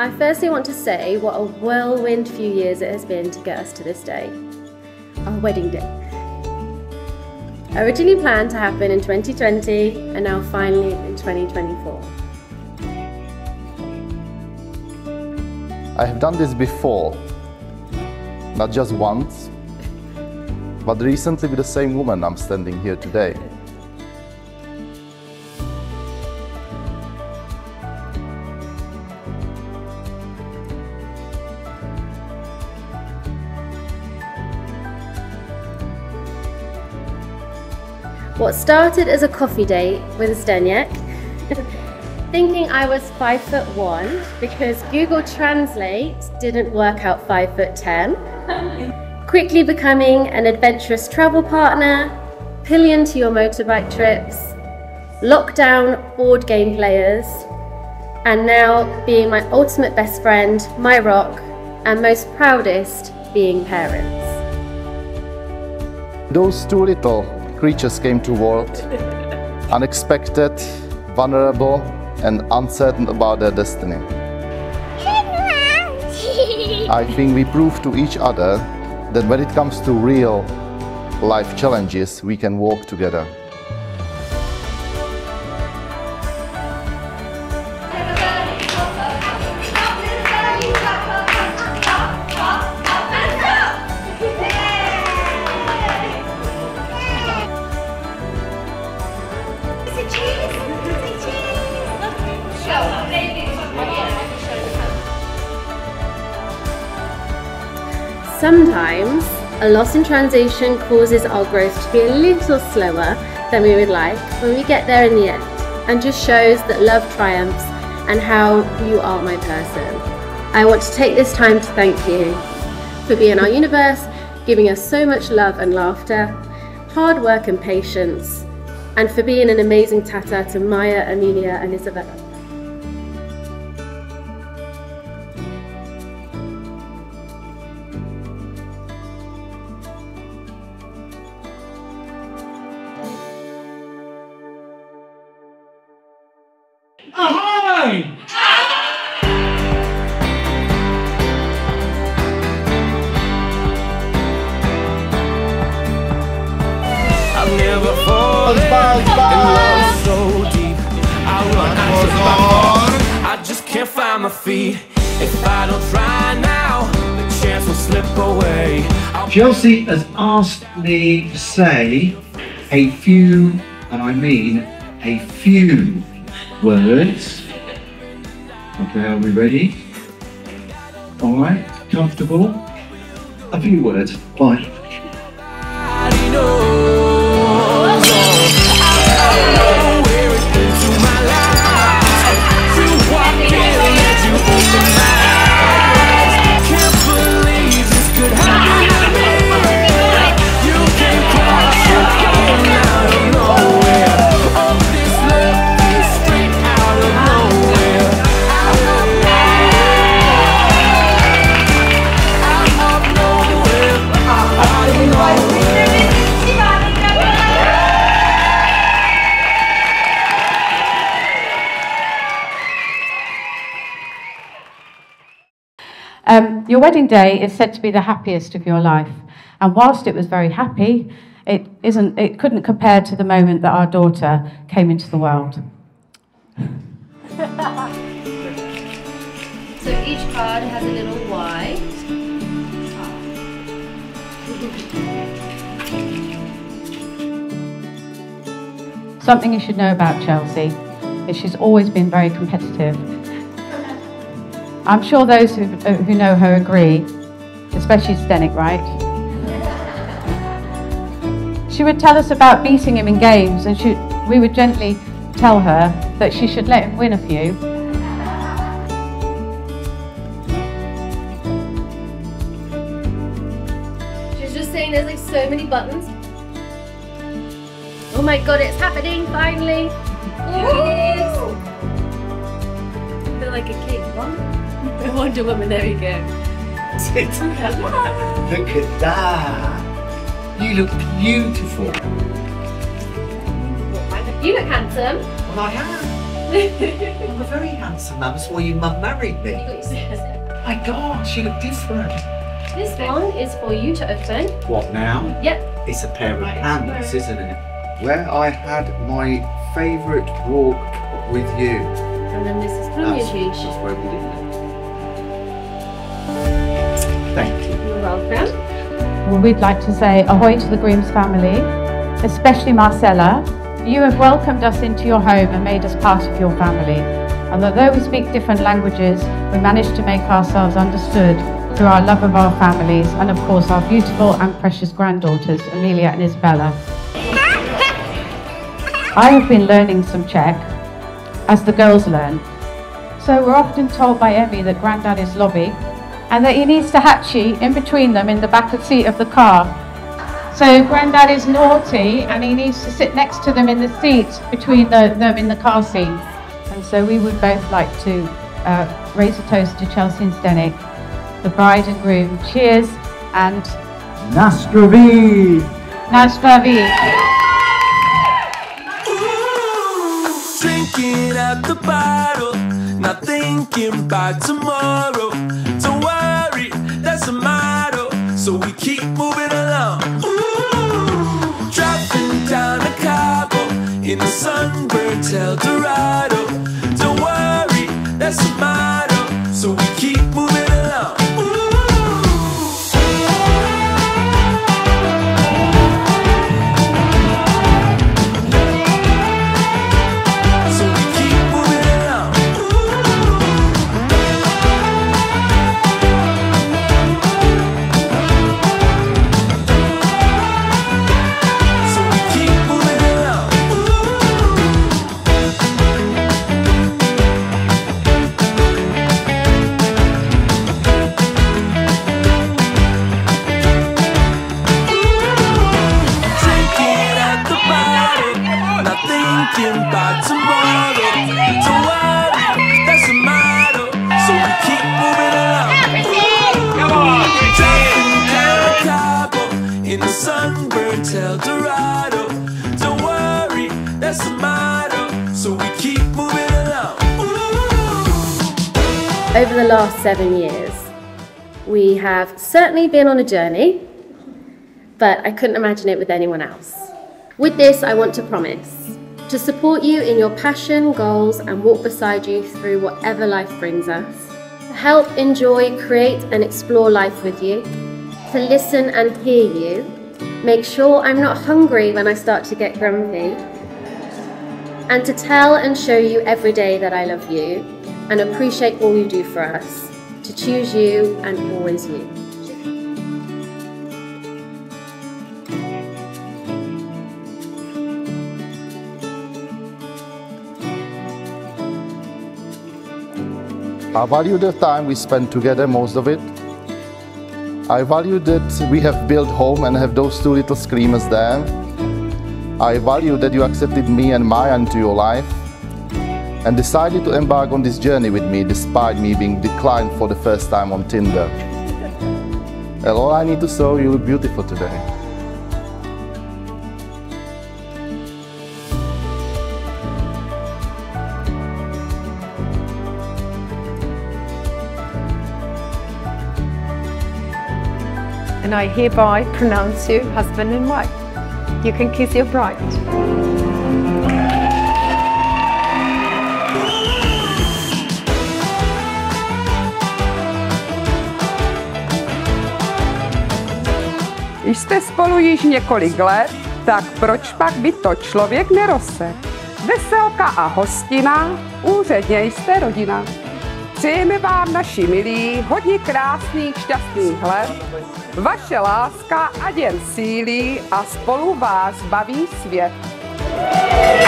I firstly want to say what a whirlwind few years it has been to get us to this day, our wedding day. Originally planned to happen in 2020 and now finally in 2024. I have done this before, not just once, but recently with the same woman I'm standing here today. What started as a coffee date with Zdeněk, thinking I was 5'1" because Google Translate didn't work out 5'10", quickly becoming an adventurous travel partner, pillion to your motorbike trips, lockdown board game players, and now being my ultimate best friend, my rock, and most proudest being parents. Those two little creatures came to world, unexpected, vulnerable, and uncertain about their destiny. I think we proved to each other that when it comes to real life challenges, we can walk together. Sometimes, a loss in translation causes our growth to be a little slower than we would like, but we get there in the end, and just shows that love triumphs and how you are my person. I want to take this time to thank you for being our universe, giving us so much love and laughter, hard work and patience, and for being an amazing tata to Maya, Amelia and Isabella. Ahoy! I'll never fall in love so deep. I just can't find my feet. If I don't try now, the chance will slip away. Chelsea has asked me to say a few, and I mean a few, words. Okay, are we ready? All right, comfortable? A few words. Bye. Your wedding day is said to be the happiest of your life, and whilst it was very happy, it couldn't compare to the moment that our daughter came into the world. So each card has a little Y. Something you should know about Chelsea is she's always been very competitive. I'm sure those who know her agree, especially Zdeněk, right? She would tell us about beating him in games, and we would gently tell her that she should let him win a few. She was just saying there's like so many buttons. Oh my god, it's happening finally! Ooh. I feel like a kid, one. Wonder Woman, there we go. Look at that. You look beautiful. You look handsome. Well, I am. I'm a very handsome mum, that's why your mum married me. My God, she looked different. This one is for you to open. What now? Yep. It's a pair of pants, isn't it? Where I had my favourite walk with you. And then this is Tanya Huge. That's where we did it. Thank you. You're welcome. Well, we'd like to say ahoy to the Greens family, especially Marcella. You have welcomed us into your home and made us part of your family. And although we speak different languages, we managed to make ourselves understood through our love of our families and, of course, our beautiful and precious granddaughters, Amelia and Isabella. I have been learning some Czech, as the girls learn. So we're often told by Emmy that Granddad is lobby and that he needs to hatchy in between them in the back seat of the car. So Granddad is naughty and he needs to sit next to them in the seat between them in the car seat. And so we would both like to raise a toast to Chelsea and Zdeněk, the bride and groom. Cheers and... Nastravi! Nastravi! Drinking at the bottle, not thinking about tomorrow. Don't worry, that's a motto, so we keep moving along. Ooh, driving down a Cabo in the sunburnt El Dorado. Don't worry, that's a motto, so we keep moving along. Sunburnt El Dorado. Don't worry, that's the motto, so we keep moving along. Over the last 7 years, we have certainly been on a journey, but I couldn't imagine it with anyone else. With this, I want to promise to support you in your passion, goals, and walk beside you through whatever life brings us, to help enjoy, create, and explore life with you, to listen and hear you, make sure I'm not hungry when I start to get grumpy, and to tell and show you every day that I love you and appreciate all you do for us, to choose you and always you. I value the time we spend together, most of it. I value that we have built home and have those two little screamers there. I value that you accepted me and Maya into your life and decided to embark on this journey with me despite me being declined for the first time on Tinder. And all I need to show you look beautiful today. And I hereby pronounce you husband and wife. You can kiss your bride. Když jste spolu již několik let, tak proč pak by to člověk nerozsekl? Veselka a hostina, úředně jste rodina. Přejeme vám, naši milí, hodně krásných, šťastných let. Vaše láska ať jen sílí a spolu vás baví svět.